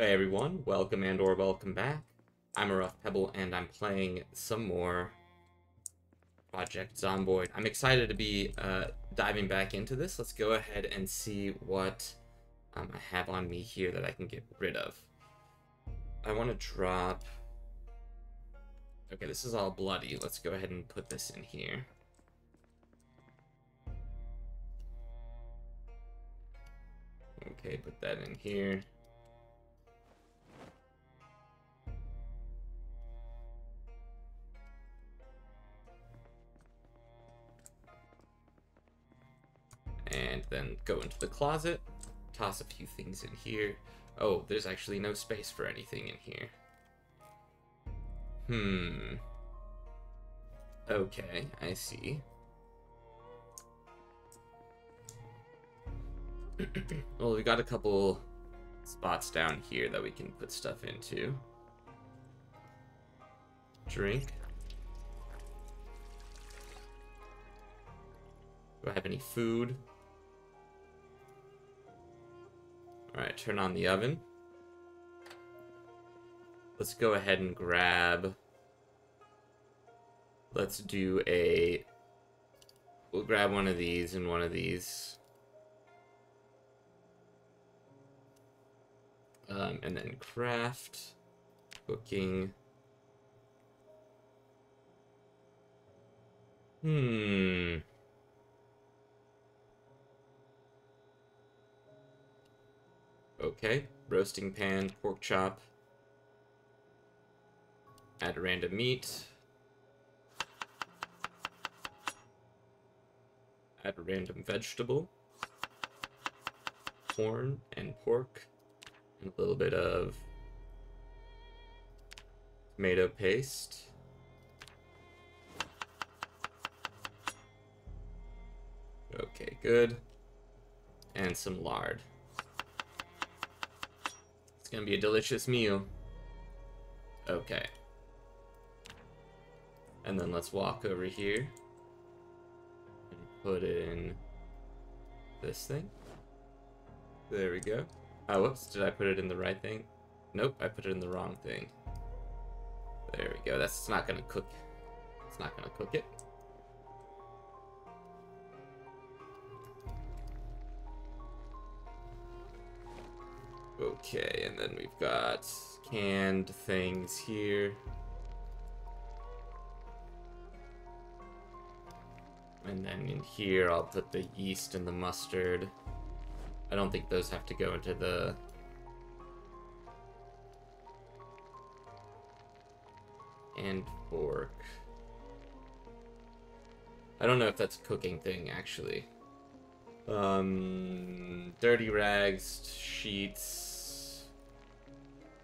Hey everyone, welcome and or welcome back. I'm a Rough Pebble and I'm playing some more Project Zomboid. I'm excited to be diving back into this. Let's go ahead and see what I have on me here that I can get rid of. I want to drop... Okay, this is all bloody. Let's go ahead and put this in here. Okay, put that in here. And then go into the closet, toss a few things in here. Oh, there's actually no space for anything in here. Okay, I see. Well, we got a couple spots down here that we can put stuff into. Drink. Do I have any food? Alright, turn on the oven. Let's go ahead and grab... Let's do a... We'll grab one of these and one of these. And then craft. Cooking. Okay, roasting pan, pork chop, add random meat, add a random vegetable, corn and pork, and a little bit of tomato paste. Okay, good. And some lard. It's gonna be a delicious meal. Okay. And then let's walk over here and put in this thing. There we go. Oh, whoops, did I put it in the right thing? Nope, I put it in the wrong thing. There we go. That's not gonna cook. It's not gonna cook it. Okay, and then we've got canned things here. And then in here, I'll put the yeast and the mustard. I don't think those have to go into the... And fork. I don't know if that's a cooking thing, actually. Dirty rags, sheets...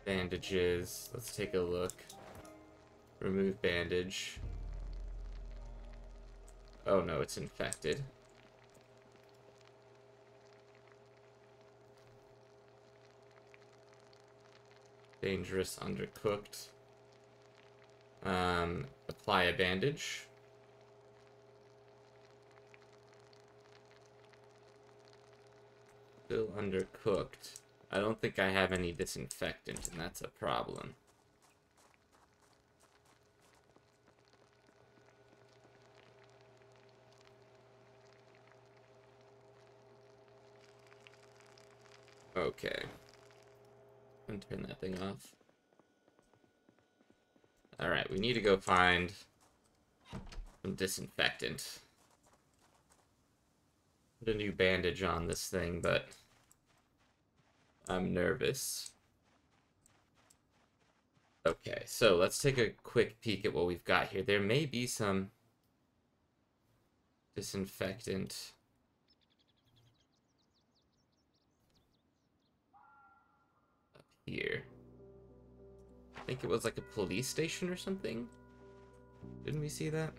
Bandages. Let's take a look. Remove bandage. Oh no, it's infected. Dangerous, undercooked. Apply a bandage. Still undercooked. I don't think I have any disinfectant, and that's a problem. Okay. I'm gonna turn that thing off. Alright, we need to go find some disinfectant. Put a new bandage on this thing, but... I'm nervous. Okay, so let's take a quick peek at what we've got here. There may be some disinfectant. Up here. I think it was like a police station or something. Didn't we see that?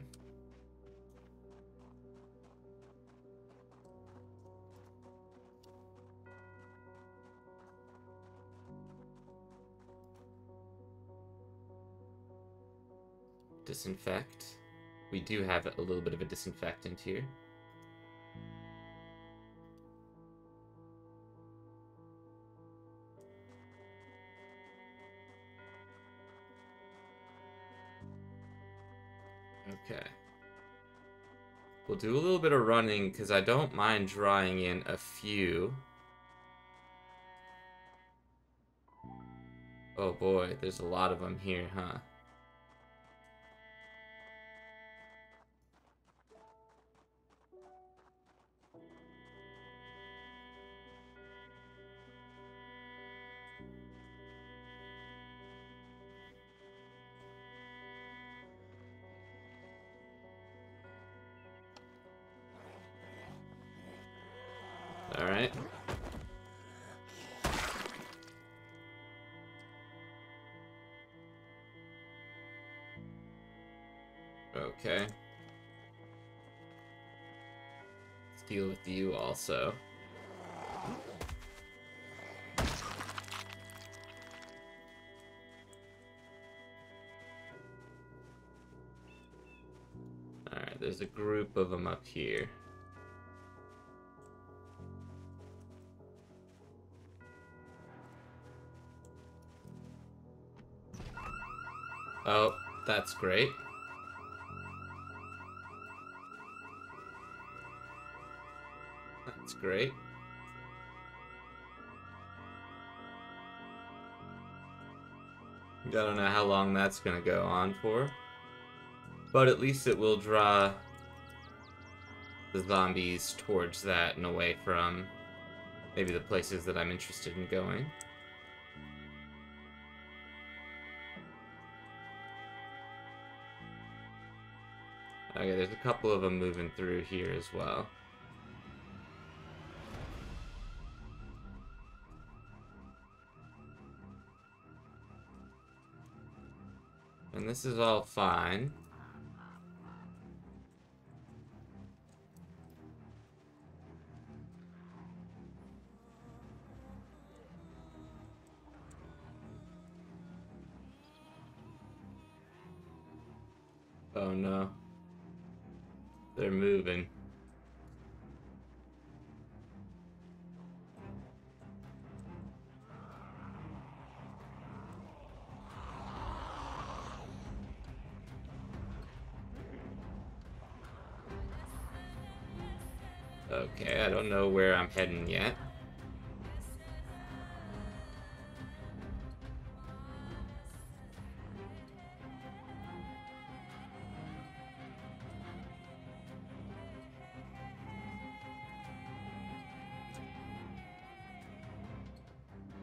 Disinfect. We do have a little bit of a disinfectant here. Okay. We'll do a little bit of running because I don't mind drawing in a few. Oh boy, there's a lot of them here, huh? Alright. Okay. Let's deal with you also. Alright, there's a group of them up here. Oh, that's great. That's great. I don't know how long that's gonna go on for. But at least it will draw the zombies towards that and away from maybe the places that I'm interested in going. Okay, there's a couple of them moving through here as well. And this is all fine. Oh no. They're moving. Okay, I don't know where I'm heading yet.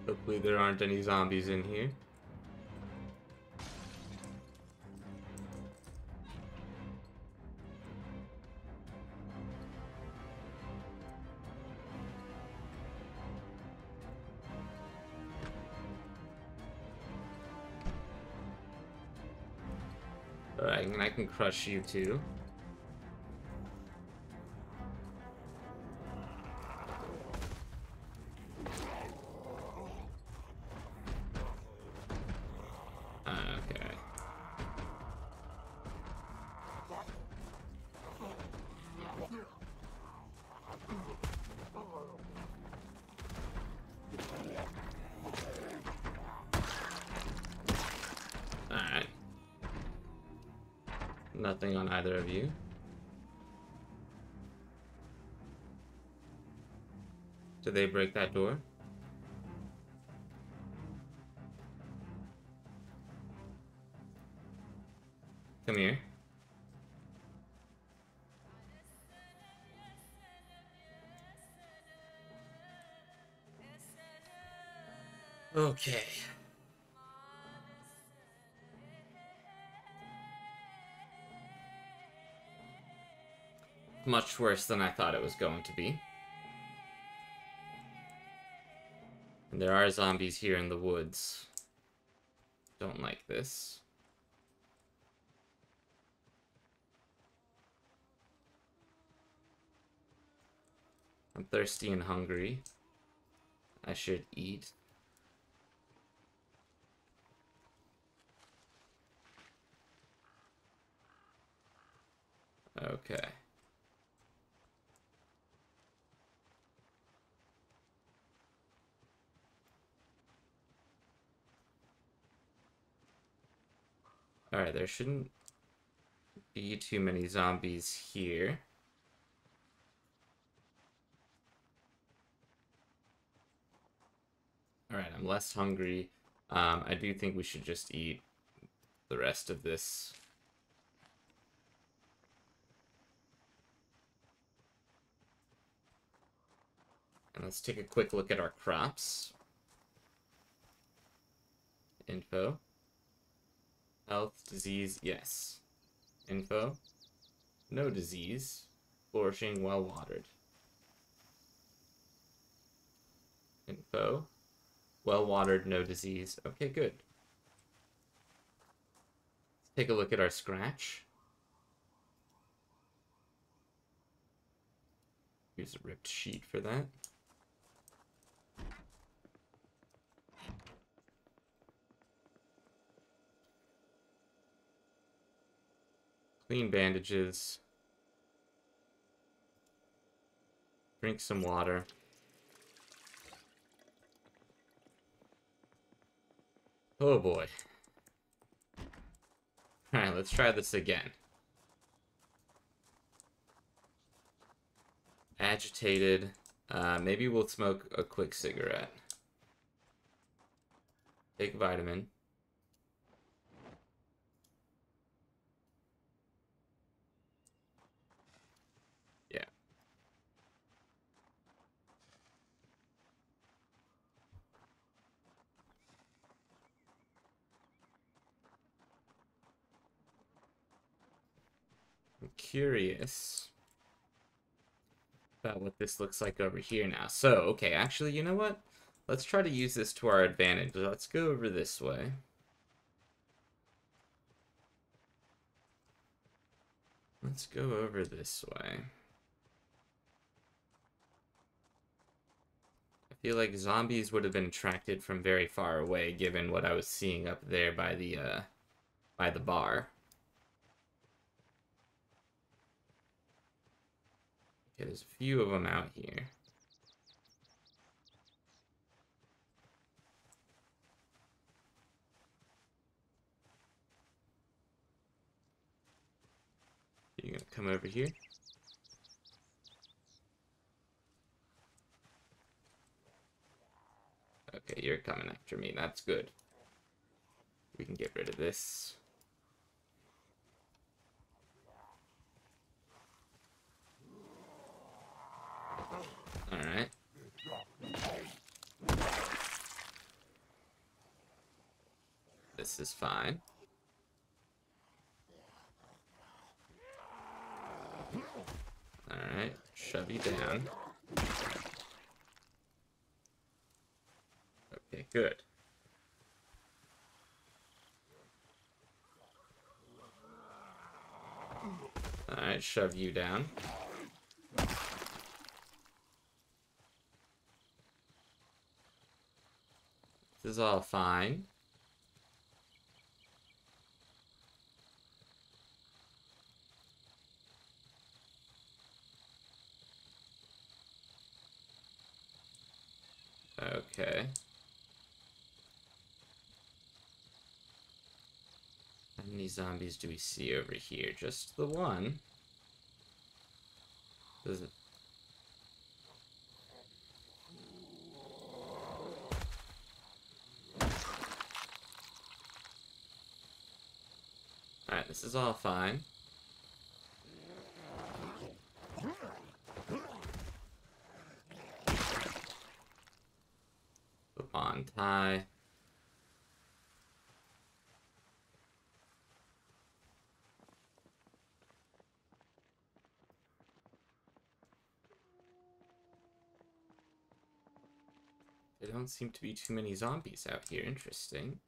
Hopefully there aren't any zombies in here. Alright, and I can crush you too. Nothing on either of you. Did they break that door? Come here. Okay. Much worse than I thought it was going to be. And there are zombies here in the woods. Don't like this. I'm thirsty and hungry. I should eat. Okay. Alright, there shouldn't be too many zombies here. Alright, I'm less hungry. I do think we should just eat the rest of this. And let's take a quick look at our crops. Info. Health, disease, yes. Info. No disease. Flourishing, well watered. Info. Well watered, no disease. Okay, good. Let's take a look at our scratch. Here's a ripped sheet for that. Clean bandages. Drink some water. Oh boy. Alright, let's try this again. Agitated. Maybe we'll smoke a quick cigarette. Take vitamin. Curious about what this looks like over here now. So, okay, actually, you know what? Let's try to use this to our advantage. Let's go over this way. Let's go over this way. I feel like zombies would have been attracted from very far away, given what I was seeing up there by the bar. Okay, there's a few of them out here. You're gonna come over here. Okay, you're coming after me. That's good. We can get rid of this. Alright. This is fine. Alright, shove you down. Okay, good. Alright, shove you down. This is all fine. Okay. How many zombies do we see over here? Just the one. Does it? This is all fine. Put on tie. There don't seem to be too many zombies out here. Interesting.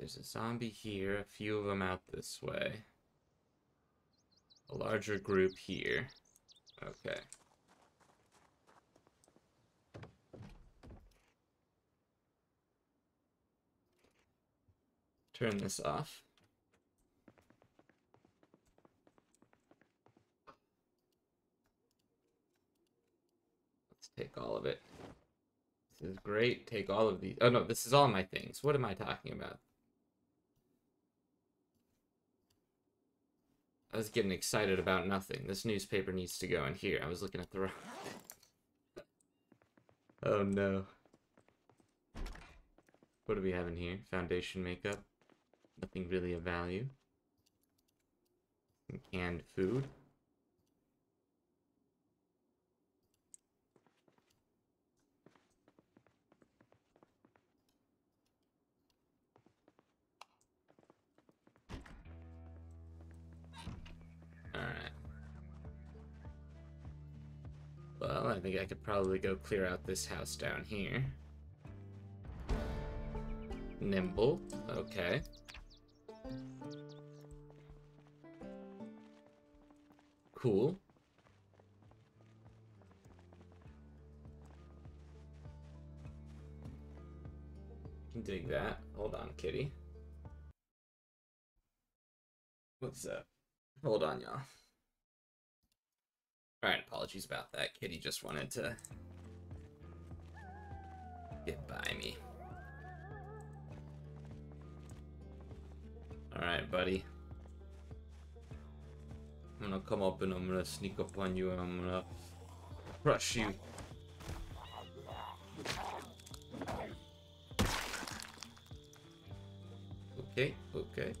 There's a zombie here, a few of them out this way. A larger group here. Okay. Turn this off. Take all of it. This is great. Take all of these. Oh, no, this is all my things. What am I talking about? I was getting excited about nothing. This newspaper needs to go in here. I was looking at the wrong... Oh, no. What do we have in here? Foundation makeup. Nothing really of value. Some canned food. Well, I think I could probably go clear out this house down here. Nimble, okay. Cool. Can dig that. Hold on, kitty. What's up? Hold on, y'all. Alright, apologies about that. Kitty just wanted to get by me. Alright, buddy. I'm gonna come up and I'm gonna sneak up on you and I'm gonna crush you. Okay, okay.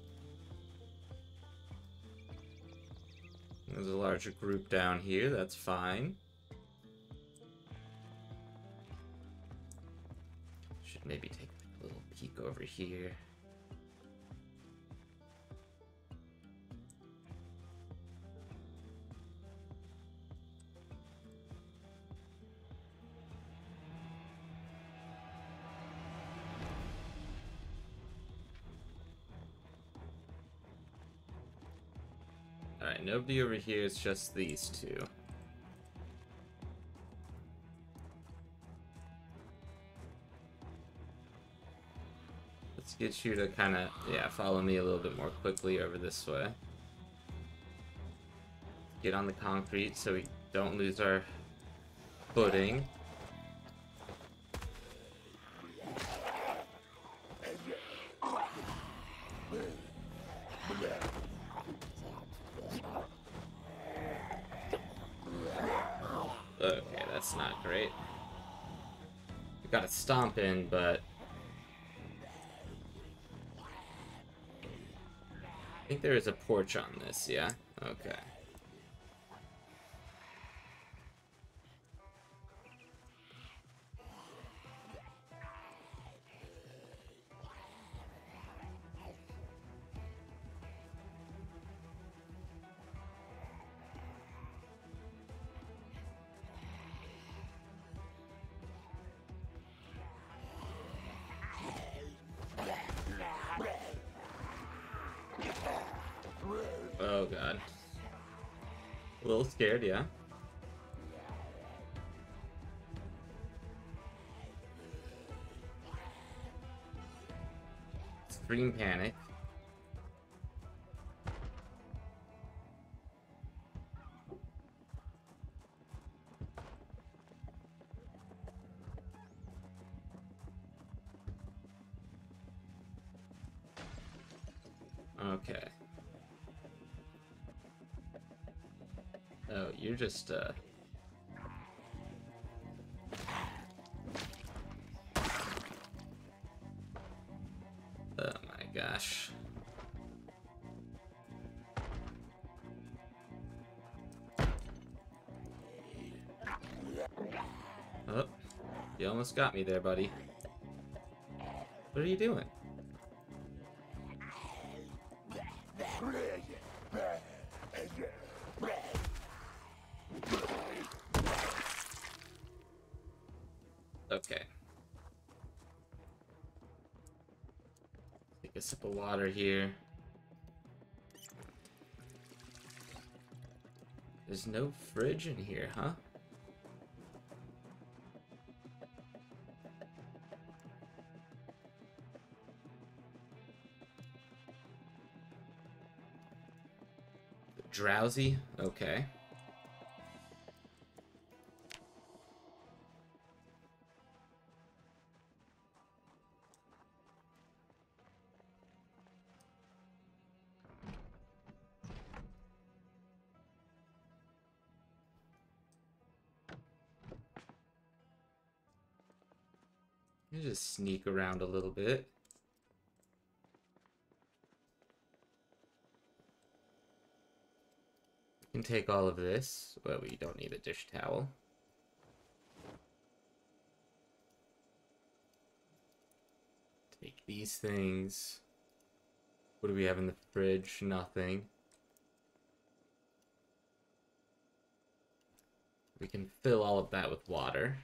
There's a larger group down here, that's fine. Should maybe take a little peek over here. Alright, nobody over here, it's just these two. Let's get you to kind of, yeah, follow me a little bit more quickly over this way. Get on the concrete so we don't lose our footing. That's not great. We got a stomp in, but I think there is a porch on this, yeah? Okay. Oh god. A little scared, yeah. Extreme panic. Okay. Oh, you're just, oh my gosh. Oh, you almost got me there, buddy. What are you doing? Okay. Take a sip of water here. There's no fridge in here, huh? Drowsy? Okay. Let me just sneak around a little bit. We can take all of this, but we don't need a dish towel. Take these things. What do we have in the fridge? Nothing. We can fill all of that with water.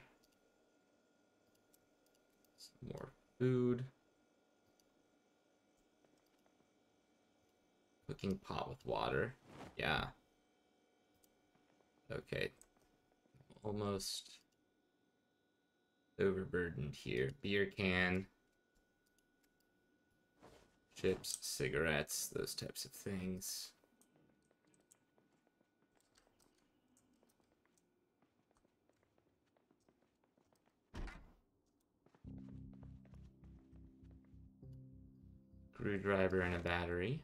Some more food. Cooking pot with water. Yeah. Okay. Almost overburdened here. Beer can. Chips, cigarettes, those types of things. Screwdriver and a battery.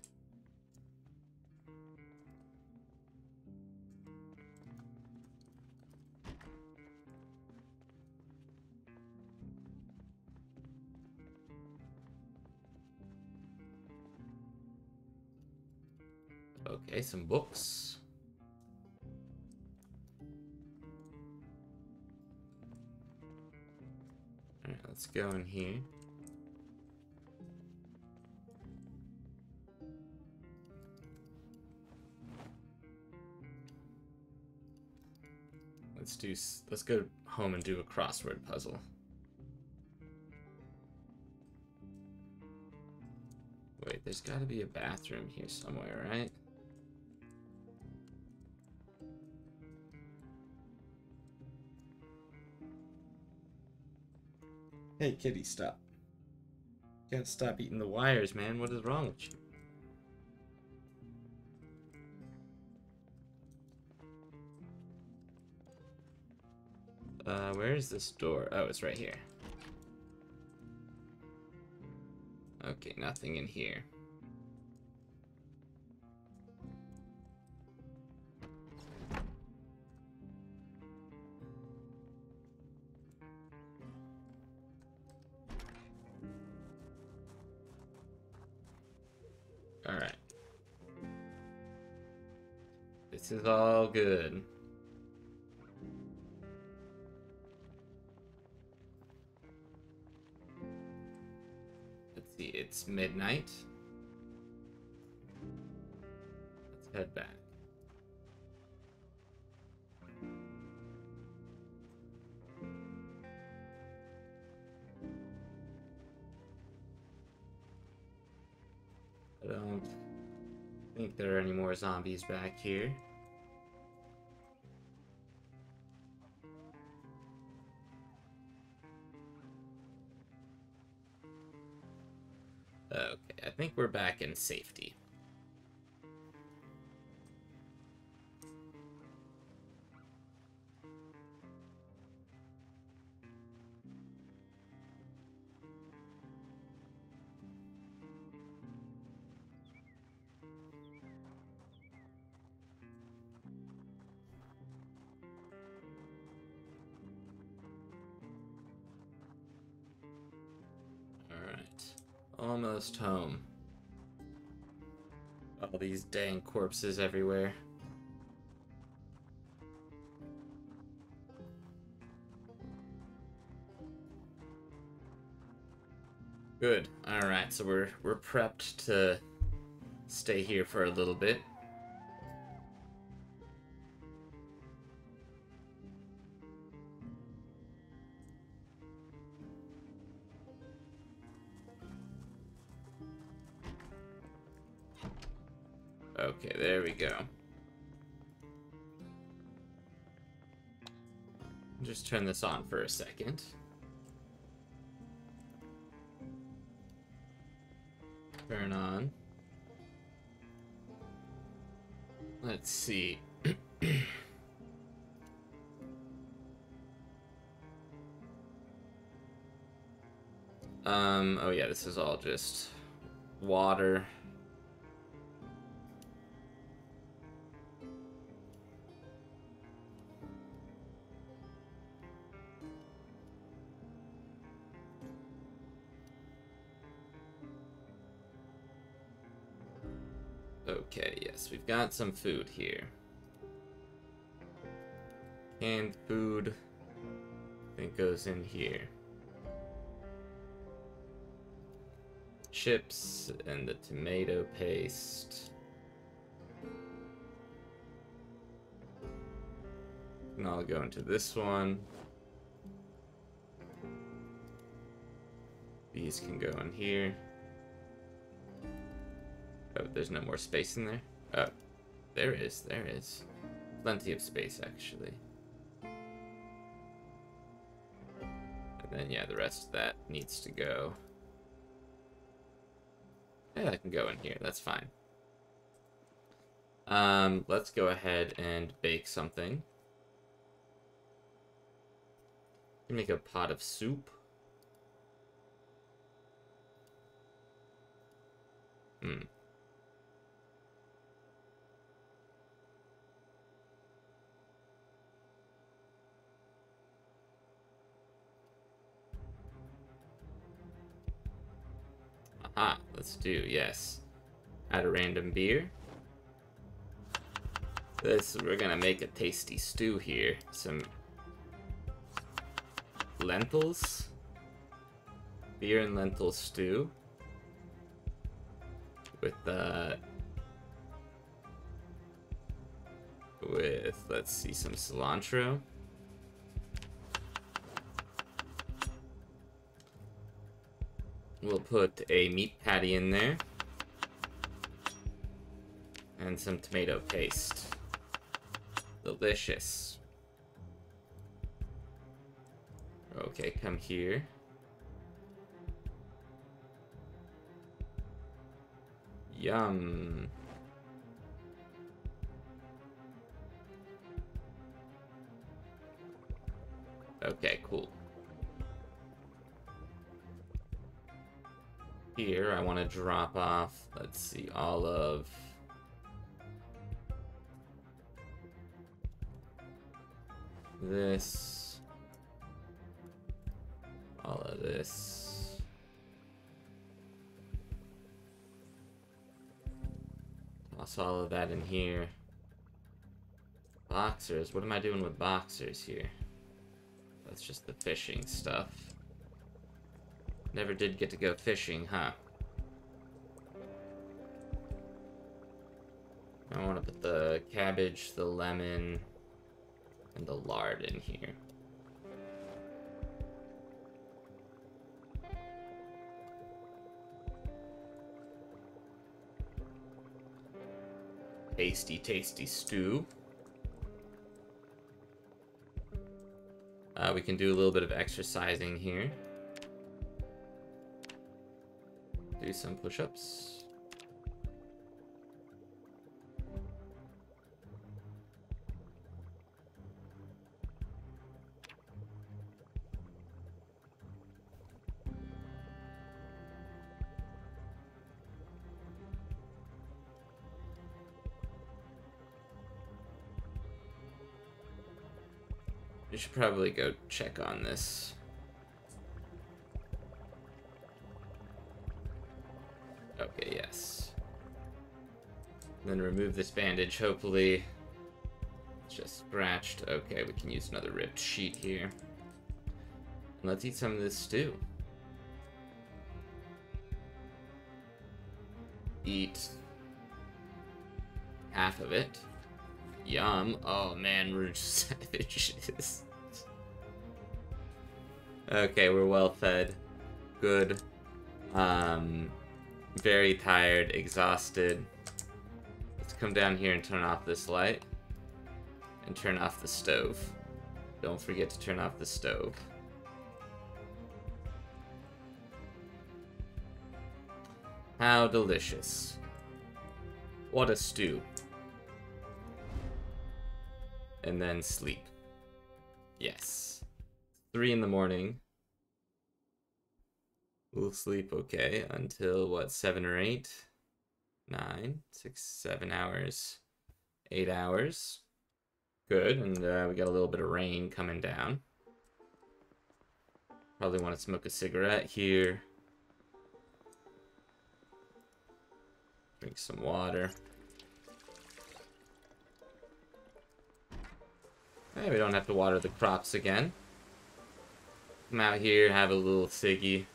Okay, some books. All right, let's go in here. Let's go home and do a crossword puzzle. Wait, there's got to be a bathroom here somewhere, right? Hey, kitty, stop. You gotta stop eating the wires, man. What is wrong with you? Where is this door? Oh, it's right here. Okay, nothing in here. All right. This is all good. It's midnight. Let's head back. I don't think there are any more zombies back here. I think we're back in safety. All right, almost home. All these dang corpses everywhere. Good. All right, so we're prepped to stay here for a little bit. Okay, there we go. Just turn this on for a second. Turn on. Let's see. Oh yeah, this is all just water. Okay, yes, we've got some food here. Canned food, I think, goes in here. Chips and the tomato paste. And I'll go into this one. These can go in here. Oh, there's no more space in there? Oh, there is, there is. Plenty of space, actually. And then, yeah, the rest of that needs to go. Yeah, that can go in here, that's fine. Let's go ahead and bake something. Can make a pot of soup. Aha, let's do, yes. Add a random beer. This, we're gonna make a tasty stew here. Some lentils. Beer and lentil stew. With, let's see, some cilantro. We'll put a meat patty in there. And some tomato paste. Delicious. Okay, come here. Yum. Okay, cool. Here, I want to drop off, let's see, all of... this. All of this. Toss all of that in here. Boxers, what am I doing with boxers here? That's just the fishing stuff. Never did get to go fishing, huh? I want to put the cabbage, the lemon, and the lard in here. Tasty, tasty stew. We can do a little bit of exercising here. Do some push-ups. You should probably go check on this. Okay, yes. And then remove this bandage, hopefully. It's just scratched. Okay, we can use another ripped sheet here. And let's eat some of this stew. Eat half of it. Yum. Oh man, we're just savages. Okay, we're well fed. Good. Very tired, exhausted. Let's come down here and turn off this light. And turn off the stove. Don't forget to turn off the stove. How delicious. What a stew. And then sleep. Yes. 3 in the morning. We'll sleep, okay, until, what, 7 or 8? 9, 6, 7 hours, 8 hours. Good, and we got a little bit of rain coming down. Probably want to smoke a cigarette here. Drink some water. Hey, we don't have to water the crops again. Come out here, have a little ciggy.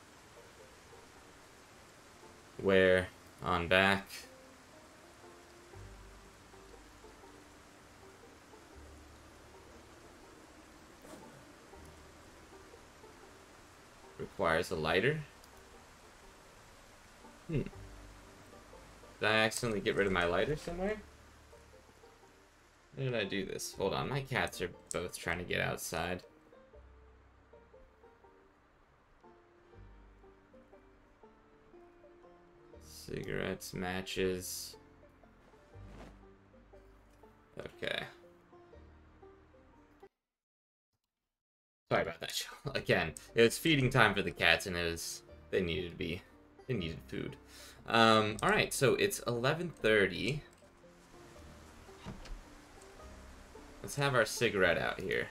Wear on back. Requires a lighter. Did I accidentally get rid of my lighter somewhere? How did I do this? Hold on, my cats are both trying to get outside. Cigarettes, matches. Okay. Sorry about that. Again, it was feeding time for the cats, and it was they needed food. All right, so it's 11:30. Let's have our cigarette out here.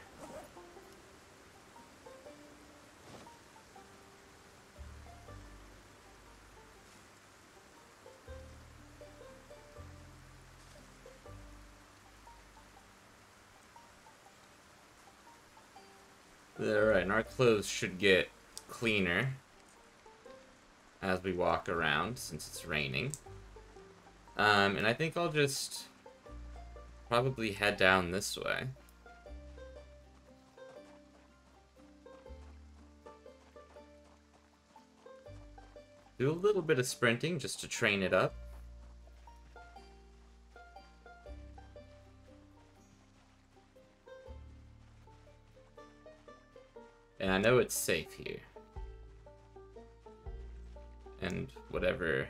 Alright, and our clothes should get cleaner as we walk around, since it's raining. And I think I'll just probably head down this way. Do a little bit of sprinting just to train it up. And I know it's safe here. And whatever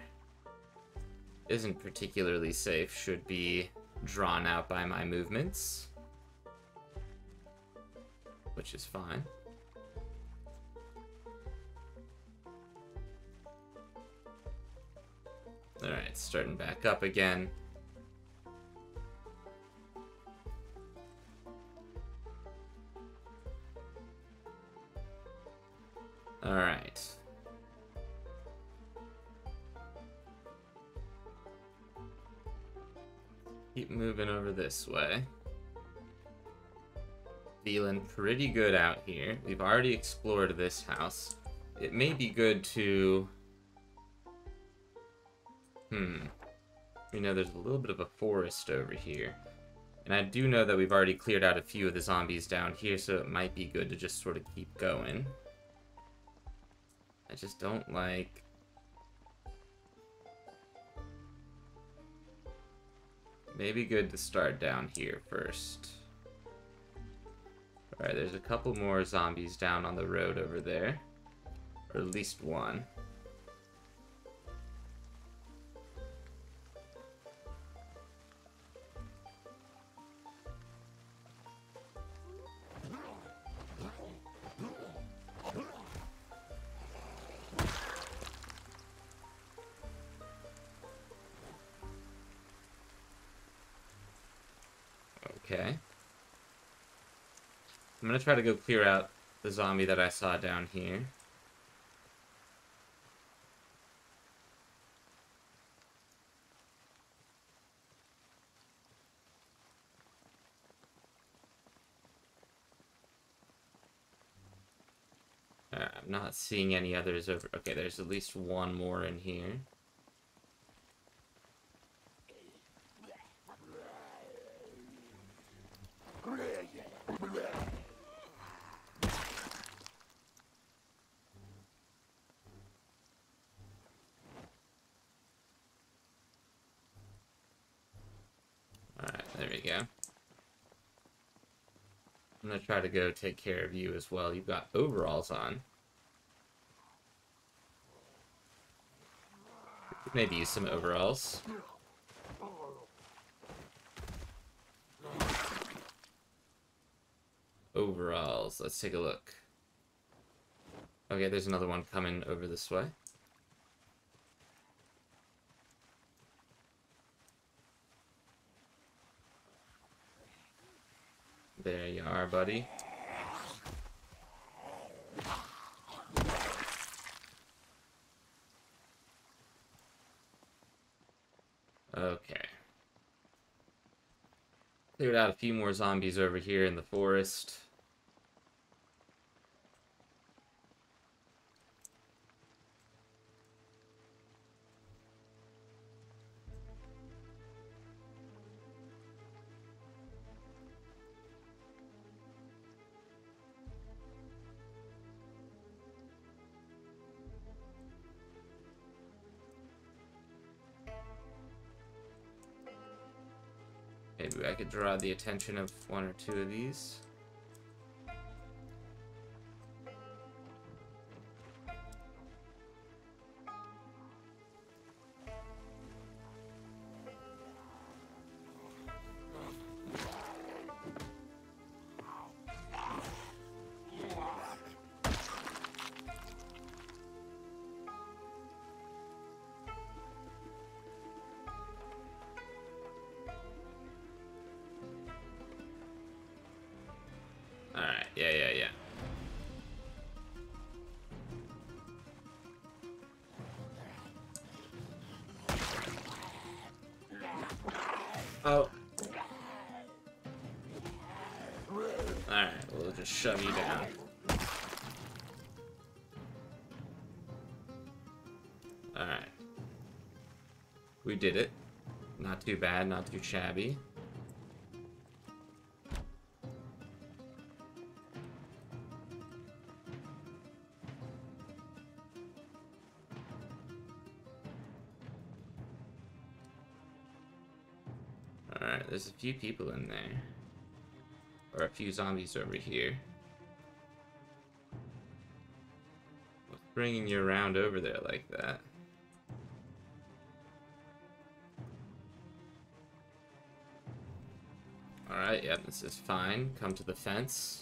isn't particularly safe should be drawn out by my movements, which is fine. All right, starting back up again. All right. Keep moving over this way. Feeling pretty good out here. We've already explored this house. It may be good to... You know, there's a little bit of a forest over here. And I do know that we've already cleared out a few of the zombies down here, so it might be good to just sort of keep going. I just don't like... Maybe good to start down here first. Alright, there's a couple more zombies down on the road over there. Or at least one. Okay. I'm gonna try to go clear out the zombie that I saw down here. I'm not seeing any others over... Okay, there's at least one more in here. I'm gonna try to go take care of you as well. You've got overalls on. Maybe use some overalls. Overalls. Let's take a look. Okay, there's another one coming over this way. There you are, buddy. Okay. Cleared out a few more zombies over here in the forest. Maybe I could draw the attention of one or two of these. Yeah. Oh. Alright, we'll just shove you down. Alright. We did it. Not too bad, not too shabby. Alright, there's a few people in there. Or a few zombies over here. What's bringing you around over there like that? Alright, yeah, this is fine. Come to the fence.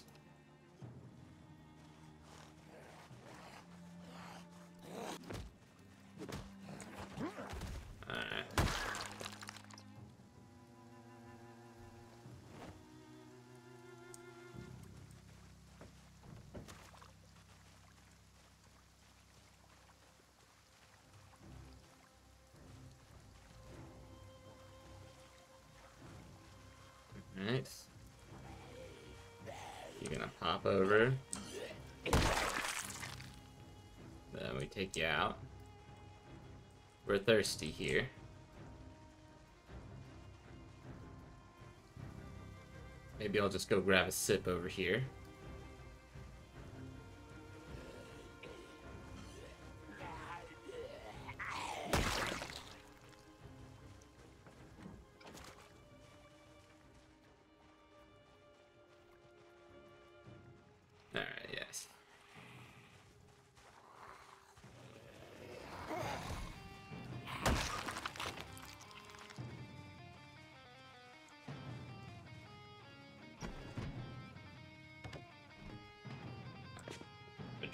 Nice. You're gonna pop over. Then we take you out. We're thirsty here. Maybe I'll just go grab a sip over here.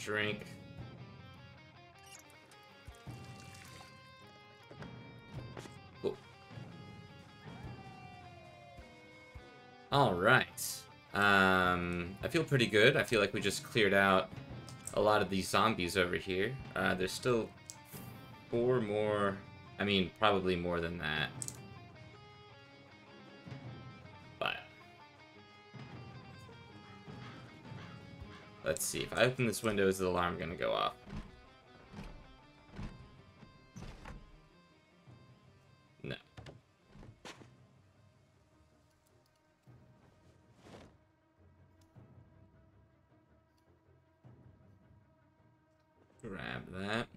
Drink. Cool. All right. I feel pretty good. I feel like we just cleared out a lot of these zombies over here. There's still four more. I mean, probably more than that. Let's see, if I open this window, is the alarm going to go off? No. Grab that.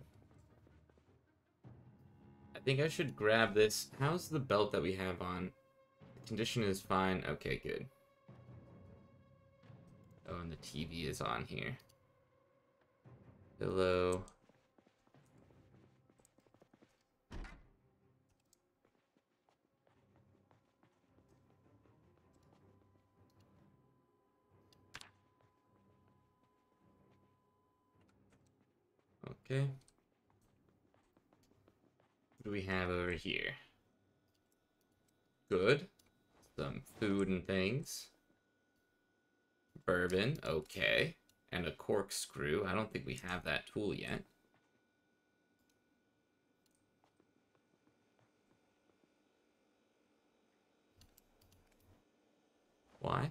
I think I should grab this. How's the belt that we have on? The condition is fine. Okay, good. Oh, and the TV is on here. Pillow. Okay. What do we have over here? Good. Some food and things. Bourbon, okay, and a corkscrew. I don't think we have that tool yet. Why?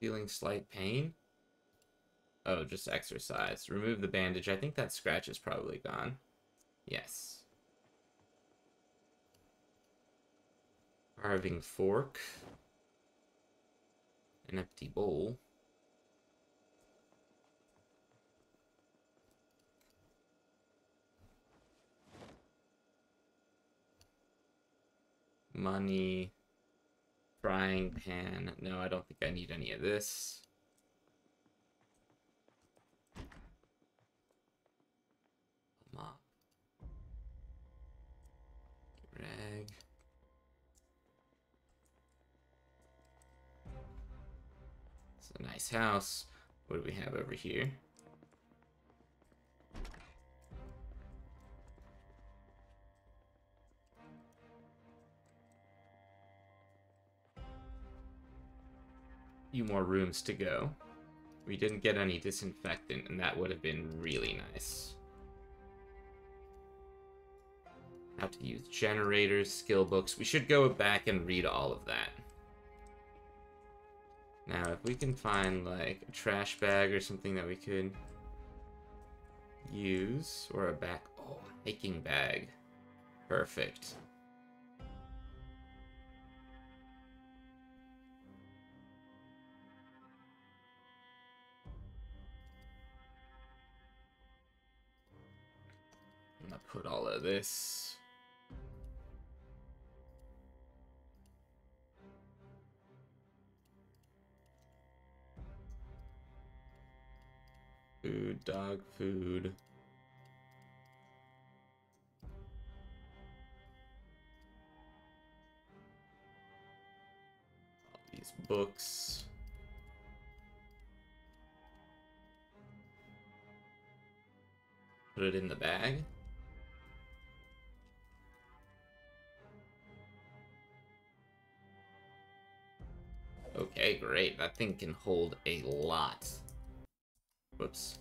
Feeling slight pain? Oh, just exercise. Remove the bandage. I think that scratch is probably gone. Yes. Carving fork. An empty bowl. Money. Frying pan. No, I don't think I need any of this. Mop. Rag. It's a nice house. What do we have over here? Few more rooms to go. We didn't get any disinfectant, and that would have been really nice. How to use generators, skill books. We should go back and read all of that. Now, if we can find, like, a trash bag or something that we could use, or a back... Oh, hiking bag. Perfect. Put all of this. Food, dog food. All these books. Put it in the bag. Okay, great. That thing can hold a lot. Whoops.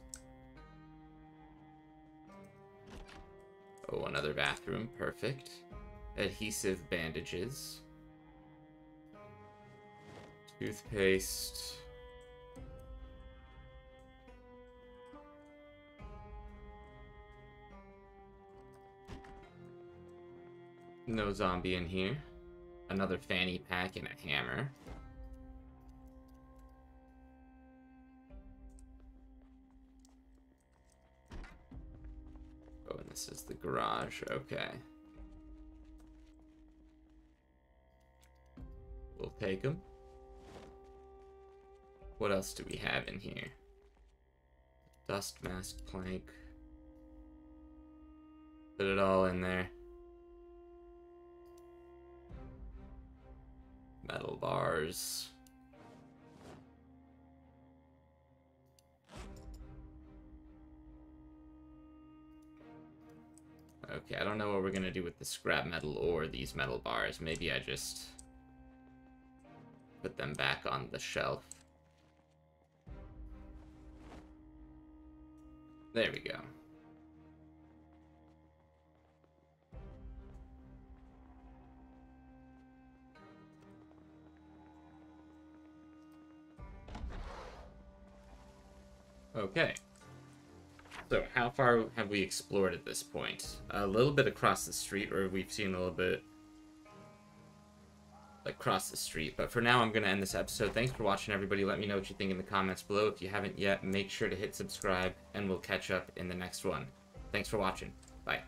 Oh, another bathroom. Perfect. Adhesive bandages. Toothpaste. No zombie in here. Another fanny pack and a hammer. This is the garage, okay. We'll take them. What else do we have in here? Dust mask plank. Put it all in there. Metal bars. Okay, I don't know what we're gonna do with the scrap metal or these metal bars. Maybe I just put them back on the shelf. There we go. Okay. So, how far have we explored at this point? A little bit across the street, or we've seen a little bit across the street. But for now, I'm going to end this episode. Thanks for watching, everybody. Let me know what you think in the comments below. If you haven't yet, make sure to hit subscribe, and we'll catch up in the next one. Thanks for watching. Bye.